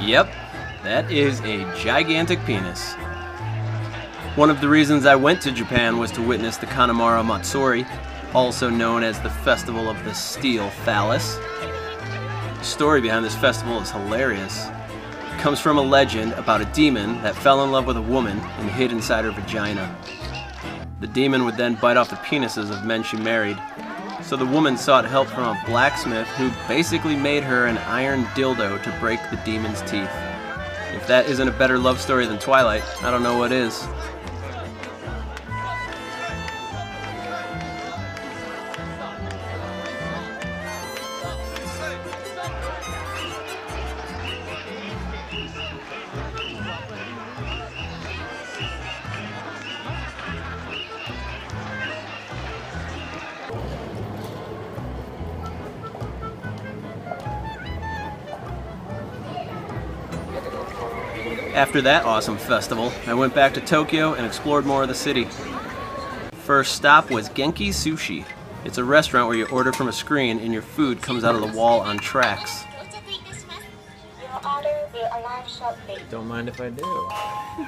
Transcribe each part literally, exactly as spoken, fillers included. Yep, that is a gigantic penis. One of the reasons I went to Japan was to witness the Kanamara Matsuri, also known as the Festival of the Steel Phallus. The story behind this festival is hilarious. It comes from a legend about a demon that fell in love with a woman and hid inside her vagina. The demon would then bite off the penises of men she married. So the woman sought help from a blacksmith who basically made her an iron dildo to break the demon's teeth. If that isn't a better love story than Twilight, I don't know what is. After that awesome festival, I went back to Tokyo and explored more of the city. First stop was Genki Sushi. It's a restaurant where you order from a screen and your food comes out of the wall on tracks. Your order will arrive shortly. Don't mind if I do. I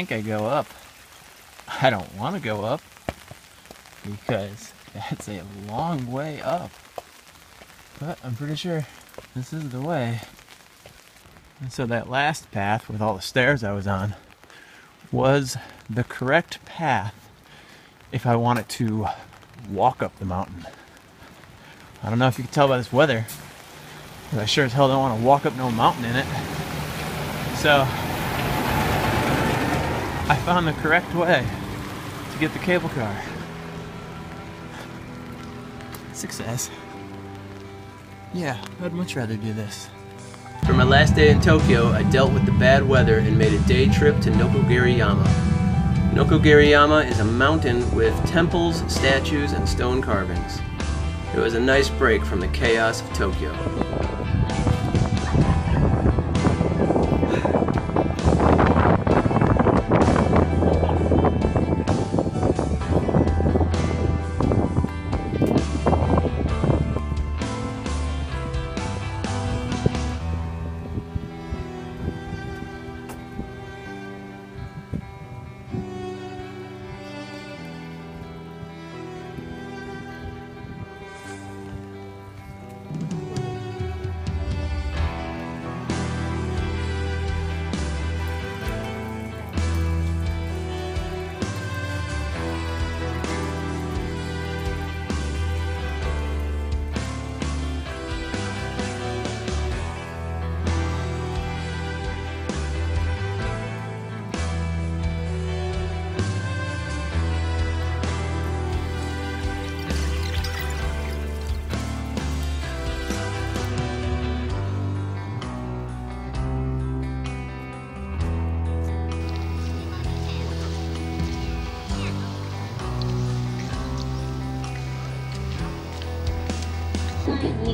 think I go up. I don't want to go up because that's a long way up. But I'm pretty sure this is the way. And so that last path with all the stairs I was on was the correct path if I wanted to walk up the mountain. I don't know if you can tell by this weather, but I sure as hell don't want to walk up no mountain in it. So I found the correct way to get the cable car. Success. Yeah, I'd much rather do this. For my last day in Tokyo, I dealt with the bad weather and made a day trip to Nokogiriyama. Nokogiriyama is a mountain with temples, statues, and stone carvings. It was a nice break from the chaos of Tokyo.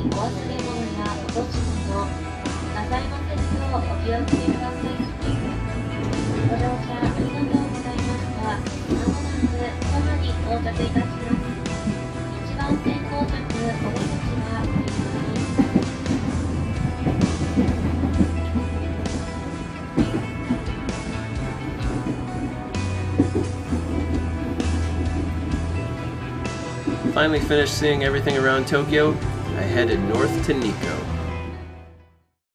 お忘れ物や落とし物なさいませんようお気をつけください。ご乗車ありがとうございました。まもなくドアに到着いたします。一番線到着お出口は右側です。 Finally finished seeing everything around Tokyo, I headed north to Nikko.